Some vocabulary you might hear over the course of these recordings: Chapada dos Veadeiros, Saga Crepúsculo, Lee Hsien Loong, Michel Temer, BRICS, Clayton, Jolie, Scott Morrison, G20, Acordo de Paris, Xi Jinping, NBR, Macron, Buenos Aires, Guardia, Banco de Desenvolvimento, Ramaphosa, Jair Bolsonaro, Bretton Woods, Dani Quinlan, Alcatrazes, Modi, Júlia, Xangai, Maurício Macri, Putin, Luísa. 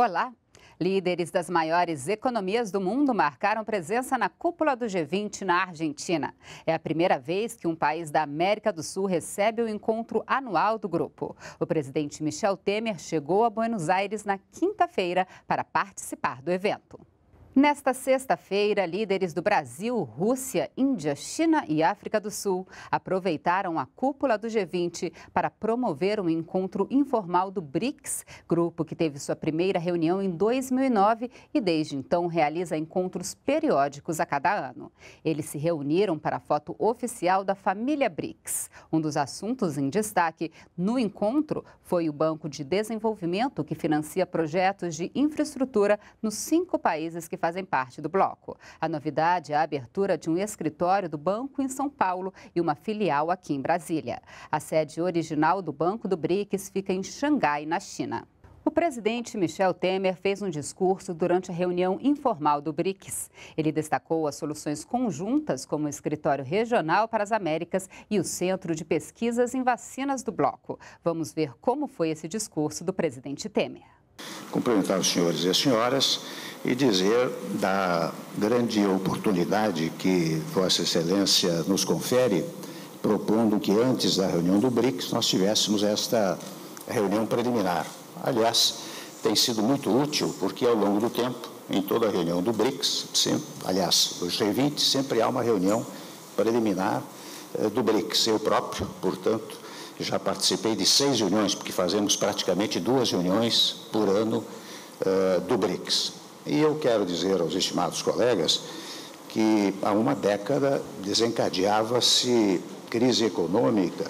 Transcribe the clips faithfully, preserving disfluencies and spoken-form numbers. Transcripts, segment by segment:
Olá! Líderes das maiores economias do mundo marcaram presença na cúpula do G vinte na Argentina. É a primeira vez que um país da América do Sul recebe o encontro anual do grupo. O presidente Michel Temer chegou a Buenos Aires na quinta-feira para participar do evento. Nesta sexta-feira, líderes do Brasil, Rússia, Índia, China e África do Sul aproveitaram a cúpula do G vinte para promover um encontro informal do BRICS, grupo que teve sua primeira reunião em dois mil e nove e desde então realiza encontros periódicos a cada ano. Eles se reuniram para a foto oficial da família BRICS. Um dos assuntos em destaque no encontro foi o Banco de Desenvolvimento, que financia projetos de infraestrutura nos cinco países que fazem fazem parte do bloco. A novidade é a abertura de um escritório do banco em São Paulo e uma filial aqui em Brasília. A sede original do Banco do BRICS fica em Xangai, na China. O presidente Michel Temer fez um discurso durante a reunião informal do BRICS. Ele destacou as soluções conjuntas, como o Escritório Regional para as Américas e o Centro de Pesquisas em Vacinas do bloco. Vamos ver como foi esse discurso do presidente Temer. Cumprimentar os senhores e as senhoras e dizer da grande oportunidade que Vossa Excelência nos confere, propondo que antes da reunião do BRICS nós tivéssemos esta reunião preliminar. Aliás, tem sido muito útil porque ao longo do tempo, em toda a reunião do BRICS, sempre, aliás, do G vinte, sempre há uma reunião preliminar do BRICS. Eu próprio, portanto, já participei de seis reuniões, porque fazemos praticamente duas reuniões por ano uh, do BRICS. E eu quero dizer aos estimados colegas que há uma década desencadeava-se crise econômica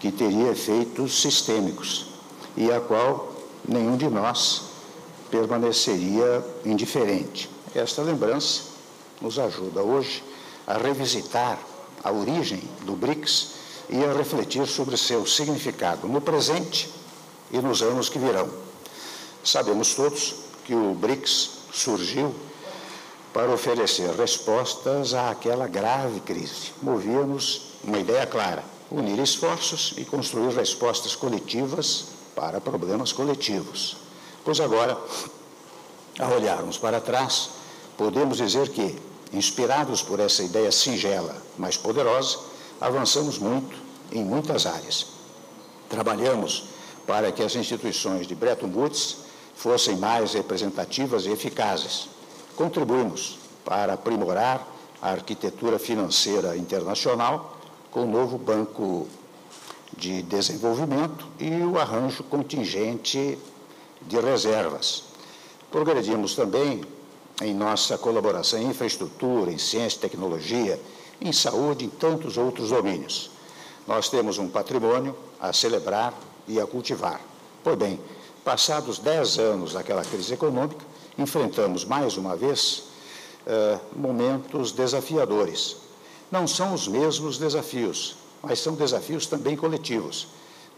que teria efeitos sistêmicos e a qual nenhum de nós permaneceria indiferente. Esta lembrança nos ajuda hoje a revisitar a origem do BRICS e a refletir sobre seu significado no presente e nos anos que virão. Sabemos todos que o BRICS surgiu para oferecer respostas àquela grave crise. Movia-nos uma ideia clara: unir esforços e construir respostas coletivas para problemas coletivos. Pois agora, ao olharmos para trás, podemos dizer que, inspirados por essa ideia singela, mas poderosa, avançamos muito em muitas áreas. Trabalhamos para que as instituições de Bretton Woods fossem mais representativas e eficazes. Contribuímos para aprimorar a arquitetura financeira internacional com o novo Banco de Desenvolvimento e o arranjo contingente de reservas. Progredimos também em nossa colaboração em infraestrutura, em ciência e tecnologia, em saúde e em tantos outros domínios. Nós temos um patrimônio a celebrar e a cultivar. Pois bem, passados dez anos daquela crise econômica, enfrentamos mais uma vez eh, momentos desafiadores. Não são os mesmos desafios, mas são desafios também coletivos,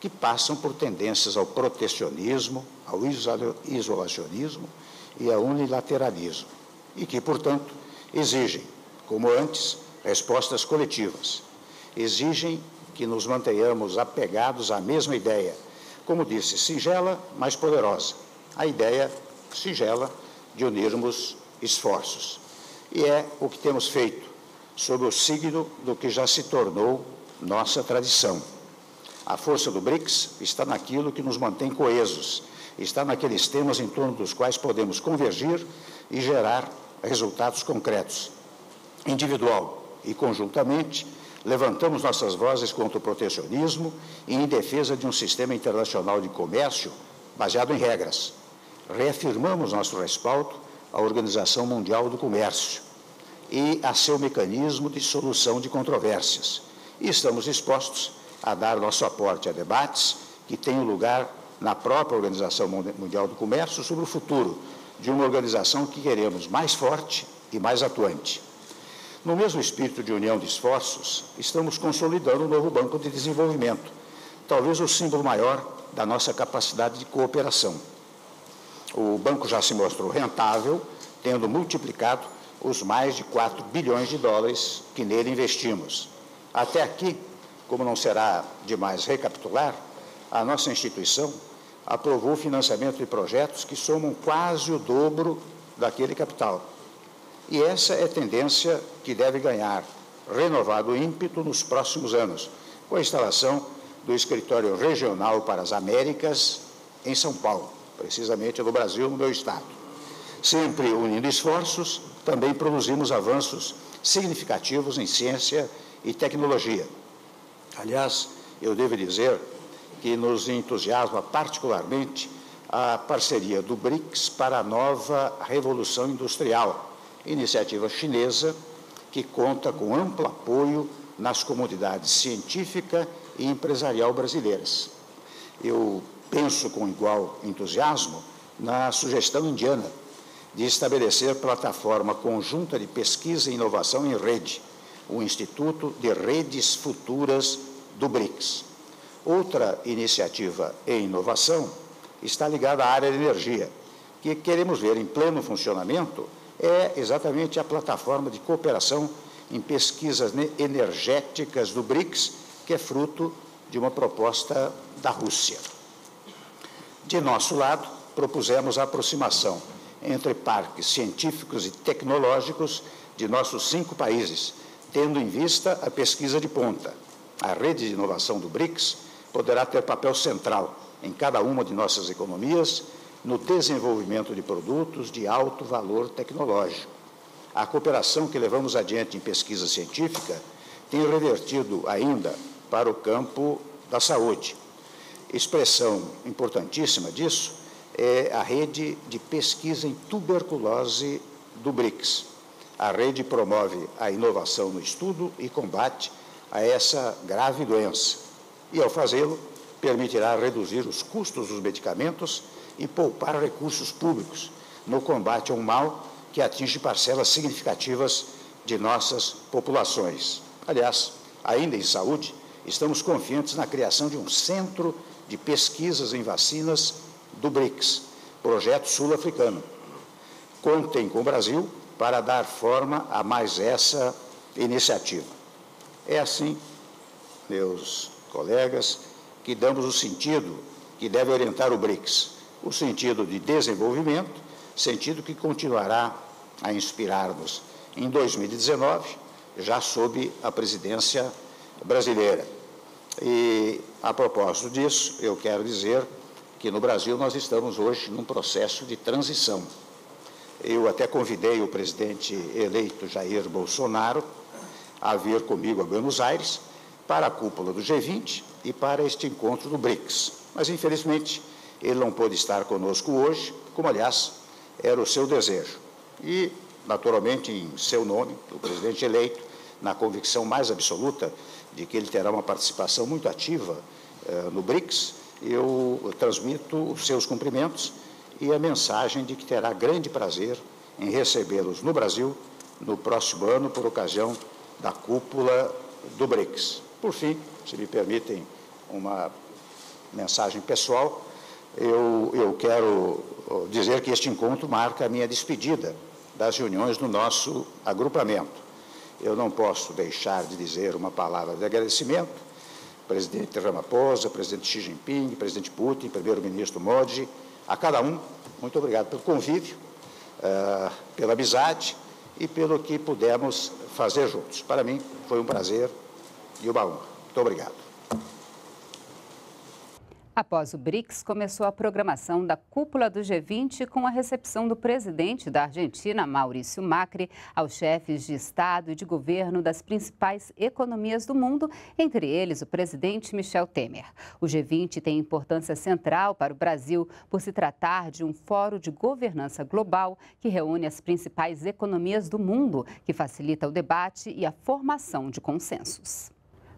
que passam por tendências ao protecionismo, ao isolacionismo e ao unilateralismo, e que, portanto, exigem, como antes, respostas coletivas. Exigem que nos mantenhamos apegados à mesma ideia, como disse, singela, mas poderosa. A ideia singela de unirmos esforços. E é o que temos feito, sob o signo do que já se tornou nossa tradição. A força do BRICS está naquilo que nos mantém coesos, está naqueles temas em torno dos quais podemos convergir e gerar resultados concretos. Individual e conjuntamente, levantamos nossas vozes contra o protecionismo e em defesa de um sistema internacional de comércio baseado em regras. Reafirmamos nosso respaldo à Organização Mundial do Comércio e a seu mecanismo de solução de controvérsias. E estamos dispostos a dar nosso aporte a debates que tenham lugar na própria Organização Mundial do Comércio sobre o futuro de uma organização que queremos mais forte e mais atuante. No mesmo espírito de união de esforços, estamos consolidando o novo Banco de Desenvolvimento, talvez o símbolo maior da nossa capacidade de cooperação. O banco já se mostrou rentável, tendo multiplicado os mais de quatro bilhões de dólares que nele investimos. Até aqui, como não será demais recapitular, a nossa instituição aprovou o financiamento de projetos que somam quase o dobro daquele capital. E essa é a tendência que deve ganhar renovado ímpeto nos próximos anos, com a instalação do Escritório Regional para as Américas em São Paulo, precisamente no Brasil, no meu estado. Sempre unindo esforços, também produzimos avanços significativos em ciência e tecnologia. Aliás, eu devo dizer que nos entusiasma particularmente a parceria do BRICS para a nova Revolução Industrial, iniciativa chinesa que conta com amplo apoio nas comunidades científica e empresarial brasileiras. Eu penso com igual entusiasmo na sugestão indiana de estabelecer plataforma conjunta de pesquisa e inovação em rede, o Instituto de Redes Futuras do BRICS. Outra iniciativa em inovação está ligada à área de energia, que queremos ver em pleno funcionamento é exatamente a plataforma de cooperação em pesquisas energéticas do BRICS, que é fruto de uma proposta da Rússia. De nosso lado, propusemos a aproximação entre parques científicos e tecnológicos de nossos cinco países, tendo em vista a pesquisa de ponta. A rede de inovação do BRICS poderá ter papel central em cada uma de nossas economias, no desenvolvimento de produtos de alto valor tecnológico. A cooperação que levamos adiante em pesquisa científica tem revertido ainda para o campo da saúde. Expressão importantíssima disso é a rede de pesquisa em tuberculose do BRICS. A rede promove a inovação no estudo e combate a essa grave doença. E, ao fazê-lo, permitirá reduzir os custos dos medicamentos e poupar recursos públicos no combate a um mal que atinge parcelas significativas de nossas populações. Aliás, ainda em saúde, estamos confiantes na criação de um centro de pesquisas em vacinas do BRICS, projeto sul-africano. Contem com o Brasil para dar forma a mais essa iniciativa. É assim, meus colegas, que damos o sentido que deve orientar o BRICS, o sentido de desenvolvimento, sentido que continuará a inspirar-nos em dois mil e dezenove, já sob a presidência brasileira. E, a propósito disso, eu quero dizer que no Brasil nós estamos hoje num processo de transição. Eu até convidei o presidente eleito Jair Bolsonaro a vir comigo a Buenos Aires para a cúpula do G vinte e para este encontro do BRICS. Mas, infelizmente, ele não pôde estar conosco hoje, como, aliás, era o seu desejo. E, naturalmente, em seu nome, o presidente eleito, na convicção mais absoluta de que ele terá uma participação muito ativa eh, no BRICS, eu transmito os seus cumprimentos e a mensagem de que terá grande prazer em recebê-los no Brasil no próximo ano, por ocasião da cúpula do BRICS. Por fim, se me permitem uma mensagem pessoal, Eu, eu quero dizer que este encontro marca a minha despedida das reuniões do nosso agrupamento. Eu não posso deixar de dizer uma palavra de agradecimento, presidente Ramaphosa, presidente Xi Jinping, presidente Putin, primeiro-ministro Modi, a cada um, muito obrigado pelo convívio, uh, pela amizade e pelo que pudemos fazer juntos. Para mim, foi um prazer e uma honra. Muito obrigado. Após o BRICS, começou a programação da cúpula do G vinte com a recepção do presidente da Argentina, Maurício Macri, aos chefes de Estado e de governo das principais economias do mundo, entre eles o presidente Michel Temer. O G vinte tem importância central para o Brasil por se tratar de um fórum de governança global que reúne as principais economias do mundo, que facilita o debate e a formação de consensos.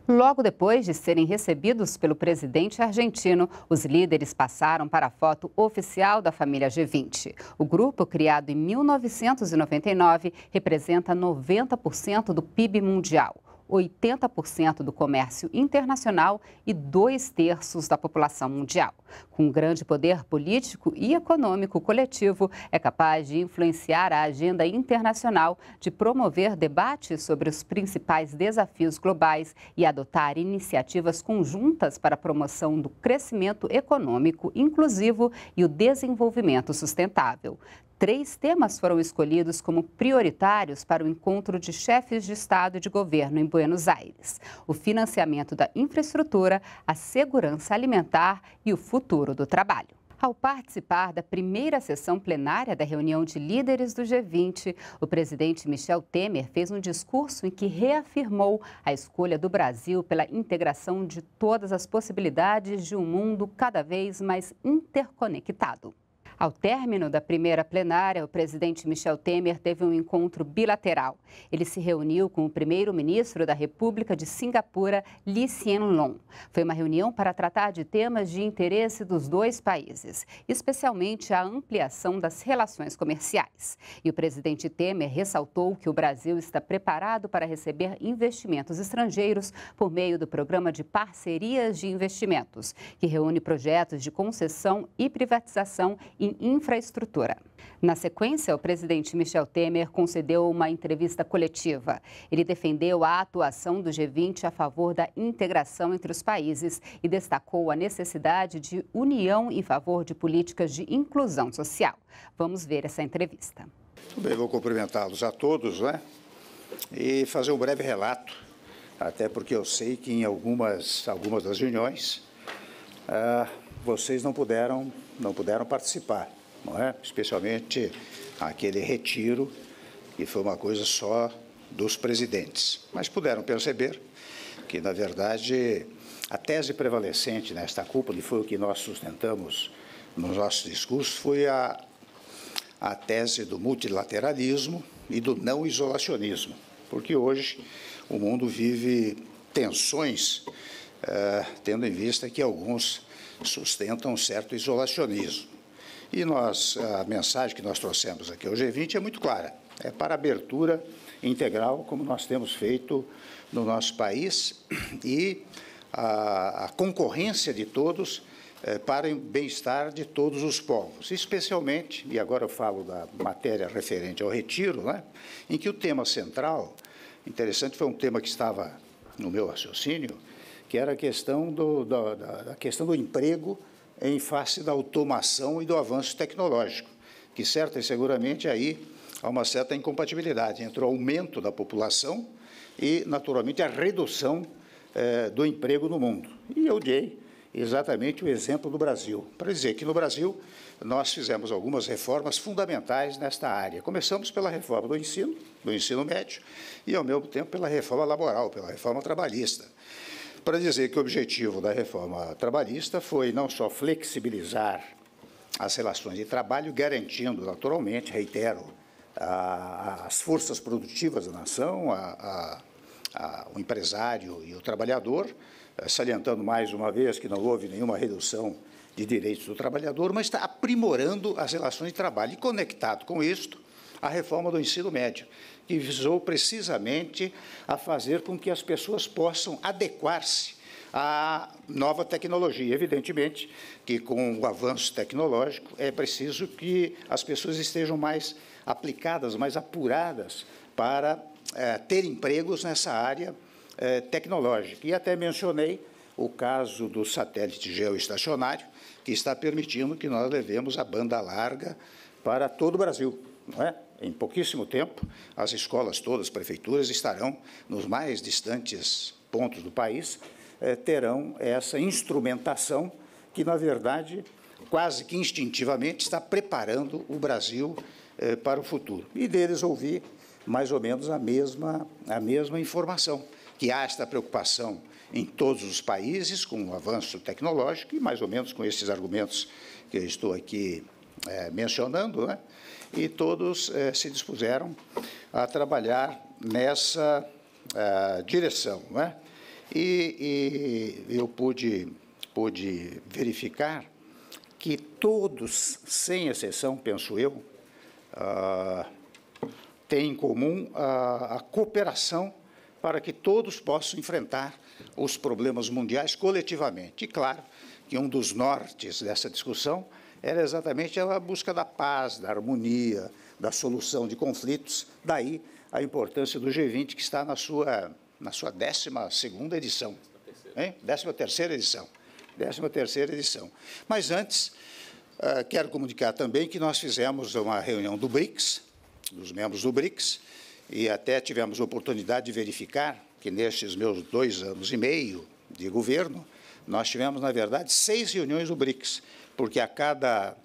Logo depois de serem recebidos pelo presidente argentino, os líderes passaram para a foto oficial da família G vinte. O grupo, criado em mil novecentos e noventa e nove, representa noventa por cento do P I B mundial. oitenta por cento do comércio internacional e dois terços da população mundial. Com grande poder político e econômico coletivo, é capaz de influenciar a agenda internacional, de promover debates sobre os principais desafios globais e adotar iniciativas conjuntas para a promoção do crescimento econômico inclusivo e o desenvolvimento sustentável. Três temas foram escolhidos como prioritários para o encontro de chefes de Estado e de governo em Buenos Aires: o financiamento da infraestrutura, a segurança alimentar e o futuro do trabalho. Ao participar da primeira sessão plenária da reunião de líderes do G vinte, o presidente Michel Temer fez um discurso em que reafirmou a escolha do Brasil pela integração de todas as possibilidades de um mundo cada vez mais interconectado. Ao término da primeira plenária, o presidente Michel Temer teve um encontro bilateral. Ele se reuniu com o primeiro-ministro da República de Singapura, Lee Hsien Loong. Foi uma reunião para tratar de temas de interesse dos dois países, especialmente a ampliação das relações comerciais. E o presidente Temer ressaltou que o Brasil está preparado para receber investimentos estrangeiros por meio do Programa de Parcerias de Investimentos, que reúne projetos de concessão e privatização e em infraestrutura. Na sequência, o presidente Michel Temer concedeu uma entrevista coletiva. Ele defendeu a atuação do G vinte a favor da integração entre os países e destacou a necessidade de união em favor de políticas de inclusão social. Vamos ver essa entrevista. Muito bem, vou cumprimentá-los a todos, né? E fazer um breve relato, até porque eu sei que em algumas, algumas das reuniões ah, vocês não puderam não puderam participar, não é? Especialmente aquele retiro, que foi uma coisa só dos presidentes. Mas puderam perceber que, na verdade, a tese prevalecente nesta cúpula, e foi o que nós sustentamos nos nossos discursos, foi a, a tese do multilateralismo e do não isolacionismo, porque hoje o mundo vive tensões, eh, tendo em vista que alguns sustentam um certo isolacionismo. E nós, a mensagem que nós trouxemos aqui ao G vinte é muito clara, é para abertura integral, como nós temos feito no nosso país, e a, a concorrência de todos é, para o bem-estar de todos os povos, especialmente, e agora eu falo da matéria referente ao retiro, né, em que o tema central, interessante, foi um tema que estava no meu raciocínio, que era a questão do, da, da questão do emprego em face da automação e do avanço tecnológico, que certa e seguramente aí há uma certa incompatibilidade entre o aumento da população e, naturalmente, a redução eh, do emprego no mundo. E eu dei exatamente o exemplo do Brasil, para dizer que no Brasil nós fizemos algumas reformas fundamentais nesta área. Começamos pela reforma do ensino, do ensino médio, e, ao mesmo tempo, pela reforma laboral, pela reforma trabalhista, para dizer que o objetivo da reforma trabalhista foi não só flexibilizar as relações de trabalho, garantindo naturalmente, reitero, a, a, as forças produtivas da nação, a, a, a, o empresário e o trabalhador, salientando mais uma vez que não houve nenhuma redução de direitos do trabalhador, mas está aprimorando as relações de trabalho. E conectado com isto, a reforma do ensino médio, que visou precisamente a fazer com que as pessoas possam adequar-se à nova tecnologia. Evidentemente que, com o avanço tecnológico, é preciso que as pessoas estejam mais aplicadas, mais apuradas para eh, ter empregos nessa área eh, tecnológica. E até mencionei o caso do satélite geoestacionário, que está permitindo que nós levemos a banda larga para todo o Brasil, não é? Em pouquíssimo tempo, as escolas todas, as prefeituras, estarão nos mais distantes pontos do país, eh, terão essa instrumentação que, na verdade, quase que instintivamente está preparando o Brasil eh, para o futuro. E deles ouvi mais ou menos a mesma, a mesma informação, que há esta preocupação em todos os países com o avanço tecnológico e mais ou menos com esses argumentos que eu estou aqui eh, mencionando, né? E todos eh, se dispuseram a trabalhar nessa ah, direção, não é? E, e eu pude, pude verificar que todos, sem exceção, penso eu, ah, têm em comum a, a cooperação para que todos possam enfrentar os problemas mundiais coletivamente. E, claro, que um dos nortes dessa discussão era exatamente a busca da paz, da harmonia, da solução de conflitos, daí a importância do G vinte, que está na sua, na sua décima segunda edição. Hein? décima terceira edição. décima terceira edição. Mas, antes, uh, quero comunicar também que nós fizemos uma reunião do BRICS, dos membros do BRICS, e até tivemos a oportunidade de verificar que, nestes meus dois anos e meio de governo, nós tivemos, na verdade, seis reuniões do BRICS, porque a cada,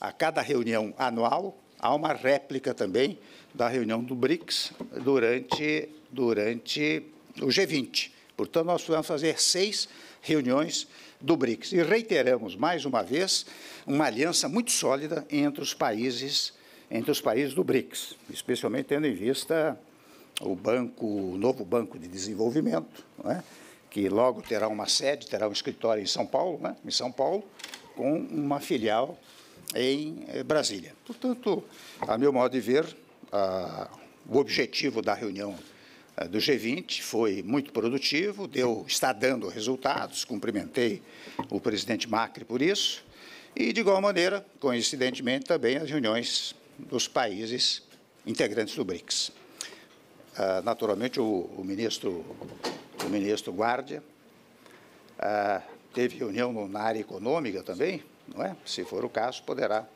a cada reunião anual há uma réplica também da reunião do BRICS durante, durante o G vinte. Portanto, nós vamos fazer seis reuniões do BRICS. E reiteramos, mais uma vez, uma aliança muito sólida entre os países, entre os países do BRICS, especialmente tendo em vista o, banco, o novo Banco de Desenvolvimento, não é? Que logo terá uma sede, terá um escritório em São Paulo, né? em São Paulo, com uma filial em Brasília. Portanto, a meu modo de ver, a, o objetivo da reunião a, do G vinte foi muito produtivo, deu, está dando resultados, cumprimentei o presidente Macri por isso, e, de igual maneira, coincidentemente, também as reuniões dos países integrantes do BRICS. Ah, naturalmente, o, o ministro... O ministro Guardia ah, teve reunião no, na área econômica também, não é? Se for o caso, poderá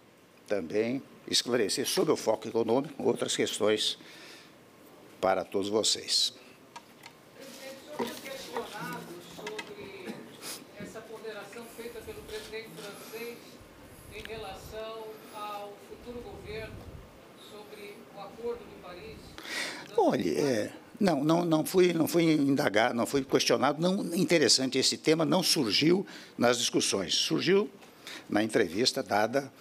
também esclarecer sobre o foco econômico outras questões para todos vocês. Presidente, o senhor foi questionado sobre essa ponderação feita pelo presidente francês em relação ao futuro governo sobre o Acordo de Paris. Olha, é... Não, não, não fui, não fui indagado, não fui questionado. Não, interessante, esse tema não surgiu nas discussões. Surgiu na entrevista dada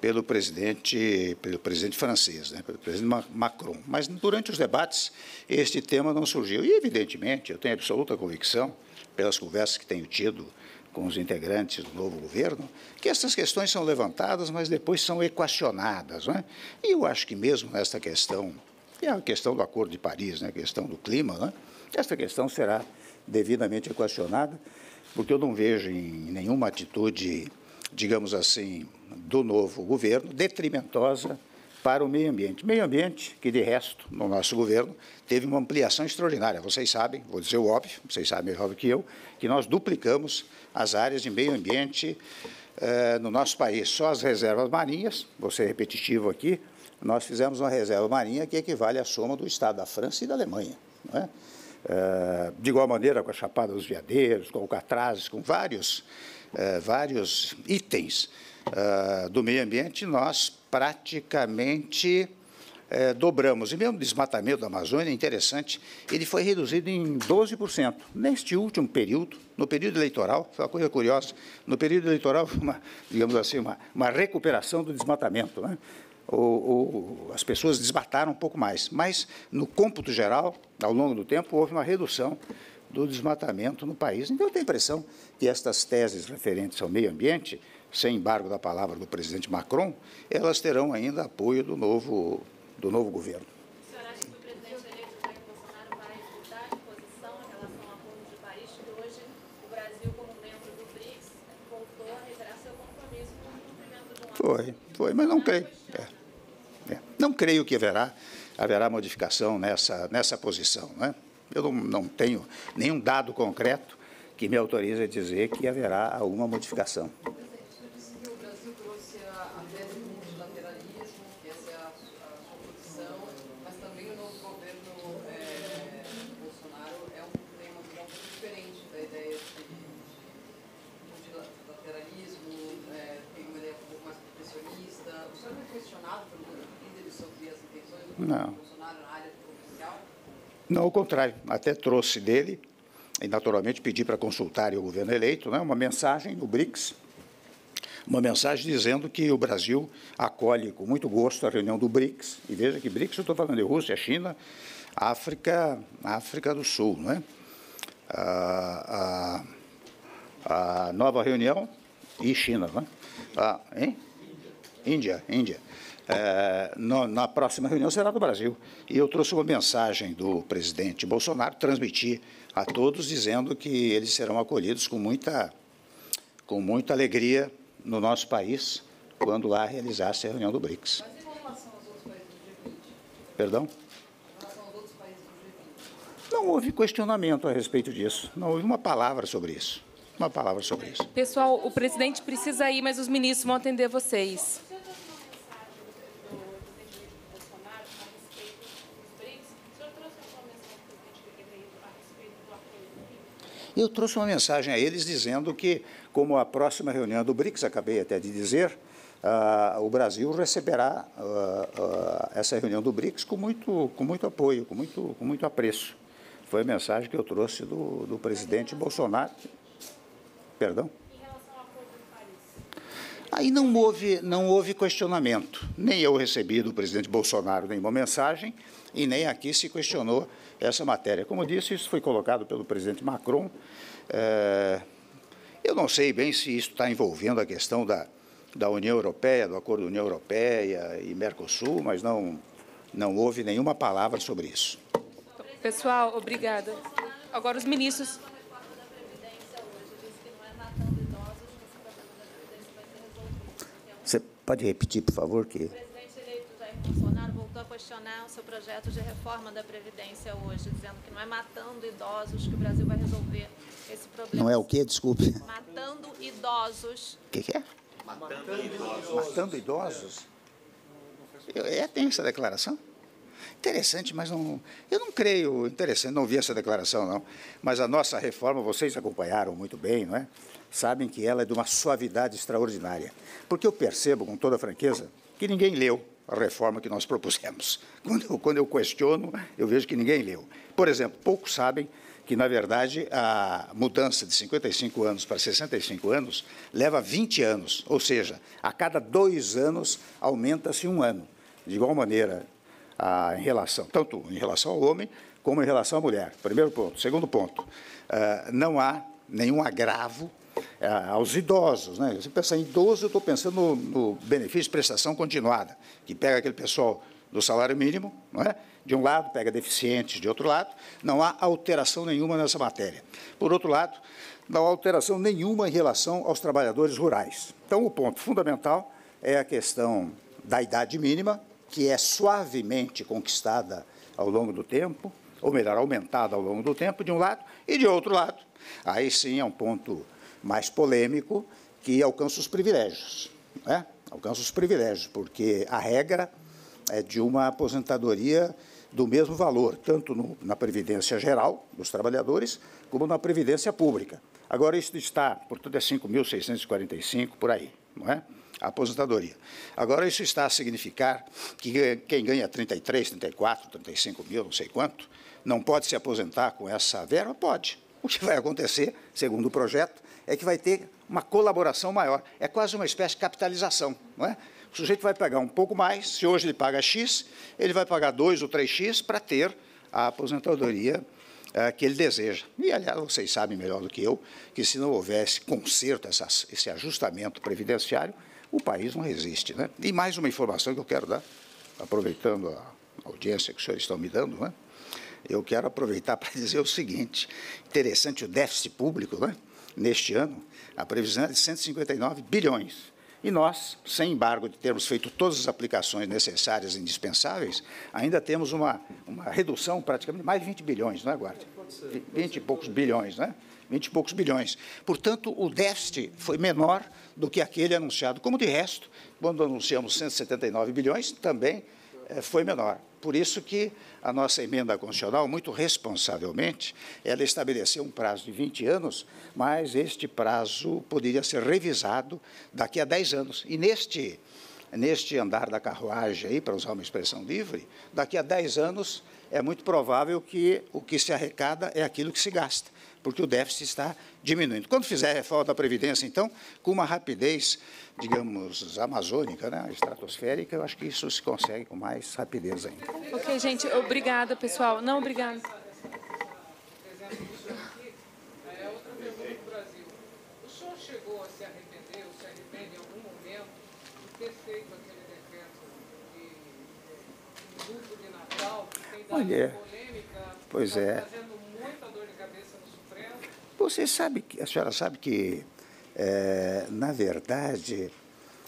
pelo presidente, pelo presidente francês, né, pelo presidente Macron. Mas, durante os debates, este tema não surgiu. E, evidentemente, eu tenho absoluta convicção, pelas conversas que tenho tido com os integrantes do novo governo, que essas questões são levantadas, mas depois são equacionadas, né? E eu acho que, mesmo nesta questão... E a questão do Acordo de Paris, né, a questão do clima, né, essa questão será devidamente equacionada, porque eu não vejo em nenhuma atitude, digamos assim, do novo governo detrimentosa para o meio ambiente. Meio ambiente que, de resto, no nosso governo, teve uma ampliação extraordinária. Vocês sabem, vou dizer o óbvio, vocês sabem melhor do que eu, que nós duplicamos as áreas de meio ambiente eh, no nosso país. Só as reservas marinhas, vou ser repetitivo aqui, nós fizemos uma reserva marinha que equivale à soma do Estado da França e da Alemanha. Não é? É, de igual maneira, com a Chapada dos Veadeiros, com Alcatrazes, com vários, é, vários itens é, do meio ambiente, nós praticamente é, dobramos. E mesmo o desmatamento da Amazônia, interessante, ele foi reduzido em doze por cento. Neste último período, no período eleitoral, foi uma coisa curiosa, no período eleitoral, uma, digamos assim, uma, uma recuperação do desmatamento, né? Ou, ou as pessoas desmataram um pouco mais. Mas, no cômputo geral, ao longo do tempo, houve uma redução do desmatamento no país. Então, eu tenho a impressão que estas teses referentes ao meio ambiente, sem embargo da palavra do presidente Macron, elas terão ainda apoio do novo, do novo governo. O senhor acha que o presidente eleito Jair Bolsonaro vai mudar de posição em relação ao Acordo de Paris, que hoje o Brasil, como membro do BRICS, voltou a reiterar seu compromisso com o cumprimento do acordo? Foi, foi, mas não creio. É. Não creio que haverá, haverá modificação nessa, nessa posição, né? Eu não, não tenho nenhum dado concreto que me autorize a dizer que haverá alguma modificação. Presidente, o Brasil trouxe a tese do multilateralismo, que essa é a sua posição, mas também o novo governo Bolsonaro tem uma visão diferente da ideia de multilateralismo, tem uma ideia um pouco mais protecionista. O senhor foi questionado pelo Não. Não, ao contrário, até trouxe dele, e naturalmente pedi para consultarem o governo eleito, né, uma mensagem no BRICS, uma mensagem dizendo que o Brasil acolhe com muito gosto a reunião do BRICS, e veja que BRICS, eu estou falando de Rússia, China, África, África do Sul, né? a, a, a nova reunião e China, né? a, hein? Índia, Índia. é, no, na próxima reunião será no Brasil. E eu trouxe uma mensagem do presidente Bolsonaro, transmiti a todos, dizendo que eles serão acolhidos com muita, com muita alegria no nosso país, quando lá realizar-se a reunião do BRICS. Mas em relação aos outros países do G vinte? Perdão? Em relação aos outros países do G vinte? Não houve questionamento a respeito disso, não houve uma palavra sobre isso. Uma palavra sobre isso. Pessoal, o presidente precisa ir, mas os ministros vão atender vocês. Eu trouxe uma mensagem a eles dizendo que, como a próxima reunião do BRICS, acabei até de dizer, uh, o Brasil receberá uh, uh, essa reunião do BRICS com muito, com muito apoio, com muito, com muito apreço. Foi a mensagem que eu trouxe do, do presidente Bolsonaro. Perdão? Em relação ao Acordo de Paris? Aí não houve, não houve questionamento. Nem eu recebi do presidente Bolsonaro nenhuma mensagem e nem aqui se questionou essa matéria. Como disse, isso foi colocado pelo presidente Macron. É, eu não sei bem se isso está envolvendo a questão da, da União Europeia, do Acordo da União Europeia e Mercosul, mas não, não houve nenhuma palavra sobre isso. Pessoal, obrigada. Agora os ministros... Você pode repetir, por favor? Que... O presidente eleito Jair Bolsonaro voltou a questionar o seu projeto de reforma da Previdência hoje, dizendo que não é matando idosos que o Brasil vai resolver esse problema. Não é o quê? Desculpe. Matando idosos. O que, que é? Matando idosos. Matando idosos? É, tem essa declaração? Interessante, mas não, eu não creio, interessante, não vi essa declaração, não. Mas a nossa reforma, vocês acompanharam muito bem, não é? Sabem que ela é de uma suavidade extraordinária. Porque eu percebo, com toda franqueza, que ninguém leu a reforma que nós propusemos. Quando eu, quando eu questiono, eu vejo que ninguém leu. Por exemplo, poucos sabem que, na verdade, a mudança de cinquenta e cinco anos para sessenta e cinco anos leva vinte anos, ou seja, a cada dois anos aumenta-se um ano. De igual maneira... Ah, em relação, tanto em relação ao homem como em relação à mulher. Primeiro ponto. Segundo ponto, ah, não há nenhum agravo ah, aos idosos. Né? Se pensar em idoso, eu estou pensando no, no benefício de prestação continuada, que pega aquele pessoal do salário mínimo, não é? De um lado, pega deficientes de outro lado. Não há alteração nenhuma nessa matéria. Por outro lado, não há alteração nenhuma em relação aos trabalhadores rurais. Então, o ponto fundamental é a questão da idade mínima, que é suavemente conquistada ao longo do tempo, ou melhor, aumentada ao longo do tempo, de um lado, e de outro lado, aí sim é um ponto mais polêmico, que alcança os privilégios, né? Alcança os privilégios, porque a regra é de uma aposentadoria do mesmo valor, tanto no, na Previdência Geral dos Trabalhadores, como na Previdência Pública. Agora, isso está, portanto, é cinco mil seiscentos e quarenta e cinco, por aí, não é? A aposentadoria. Agora, isso está a significar que quem ganha trinta e três, trinta e quatro, trinta e cinco mil, não sei quanto, não pode se aposentar com essa verba? Pode. O que vai acontecer, segundo o projeto, é que vai ter uma colaboração maior. É quase uma espécie de capitalização, não é? O sujeito vai pagar um pouco mais, se hoje ele paga X, ele vai pagar dois ou três X para ter a aposentadoria que ele deseja. E, aliás, vocês sabem melhor do que eu, que se não houvesse conserto, essa, esse ajustamento previdenciário, o país não resiste, né? E mais uma informação que eu quero dar, aproveitando a audiência que os senhores estão me dando, né? Eu quero aproveitar para dizer o seguinte, interessante o déficit público, né? Neste ano, a previsão é de cento e cinquenta e nove bilhões. E nós, sem embargo de termos feito todas as aplicações necessárias e indispensáveis, ainda temos uma, uma redução praticamente de mais de vinte bilhões, não é, Guarda? vinte e poucos bilhões, né? vinte e poucos bilhões. Portanto, o déficit foi menor do que aquele anunciado. Como, de resto, quando anunciamos cento e setenta e nove bilhões, também eh, foi menor. Por isso que a nossa emenda constitucional, muito responsavelmente, ela estabeleceu um prazo de vinte anos, mas este prazo poderia ser revisado daqui a dez anos. E neste, neste andar da carruagem, aí, para usar uma expressão livre, daqui a dez anos é muito provável que o que se arrecada é aquilo que se gasta, porque o déficit está diminuindo. Quando fizer a reforma da Previdência, então, com uma rapidez, digamos, amazônica, né, estratosférica, eu acho que isso se consegue com mais rapidez ainda. Ok, gente, obrigada, pessoal. Não, obrigada. É outra pergunta do Brasil. O senhor chegou a se arrepender, ou se arrepende em algum momento, de ter feito aquele decreto luto de Natal, que tem dado polêmica, pois é, trazendo muita dor de cabeça no Supremo. Você sabe, que, a senhora sabe que, é, na verdade,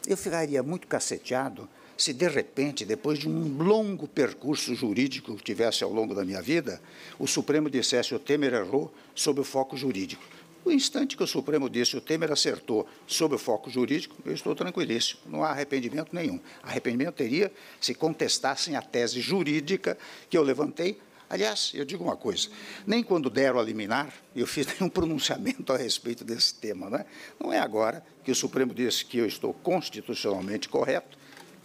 eu ficaria muito caceteado se, de repente, depois de um longo percurso jurídico que tivesse ao longo da minha vida, o Supremo dissesse o Temer errou sob o foco jurídico. No instante que o Supremo disse o Temer acertou sob o foco jurídico, eu estou tranquilíssimo, não há arrependimento nenhum. Arrependimento teria se contestassem a tese jurídica que eu levantei. Aliás, eu digo uma coisa, nem quando deram a liminar, eu fiz nenhum pronunciamento a respeito desse tema, né? Não é agora que o Supremo disse que eu estou constitucionalmente correto,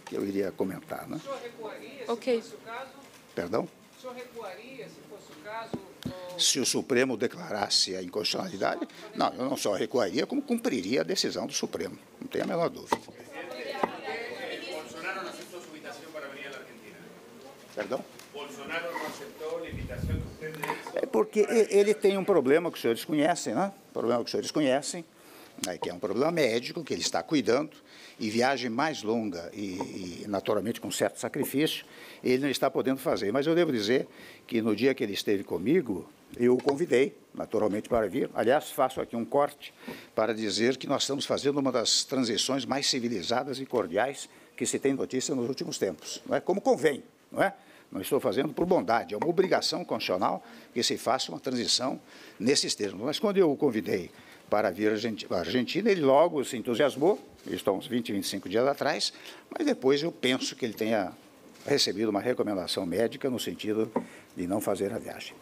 que eu iria comentar, né? O senhor recuaria se okay. fosse o caso? Perdão? O senhor recuaria se fosse o caso? Ou... Se o Supremo declarasse a inconstitucionalidade, não, eu não só recuaria, como cumpriria a decisão do Supremo, não tenho a menor dúvida. Bolsonaro não aceitou sua invitação para vir à Argentina. Perdão? Bolsonaro não aceitou a invitação do Supremo. É porque ele tem um problema que os senhores conhecem, né? Problema que os senhores conhecem. Que é um problema médico, que ele está cuidando, e viagem mais longa e, e, naturalmente, com certo sacrifício, ele não está podendo fazer. Mas eu devo dizer que, no dia que ele esteve comigo, eu o convidei, naturalmente, para vir. Aliás, faço aqui um corte para dizer que nós estamos fazendo uma das transições mais civilizadas e cordiais que se tem notícia nos últimos tempos. Não é como convém, não é? Não estou fazendo por bondade, é uma obrigação constitucional que se faça uma transição nesses termos. Mas, quando eu o convidei para vir à Argentina, ele logo se entusiasmou, estão uns vinte, vinte e cinco dias atrás, mas depois eu penso que ele tenha recebido uma recomendação médica no sentido de não fazer a viagem.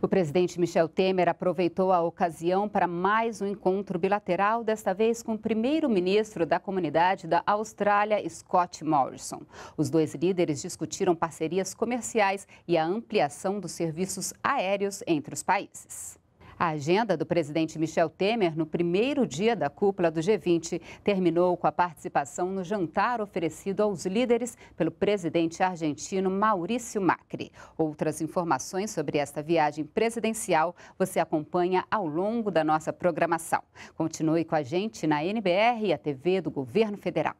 O presidente Michel Temer aproveitou a ocasião para mais um encontro bilateral, desta vez com o primeiro-ministro da Comunidade da Austrália, Scott Morrison. Os dois líderes discutiram parcerias comerciais e a ampliação dos serviços aéreos entre os países. A agenda do presidente Michel Temer no primeiro dia da cúpula do G vinte terminou com a participação no jantar oferecido aos líderes pelo presidente argentino Maurício Macri. Outras informações sobre esta viagem presidencial você acompanha ao longo da nossa programação. Continue com a gente na N B R e a T V do Governo Federal.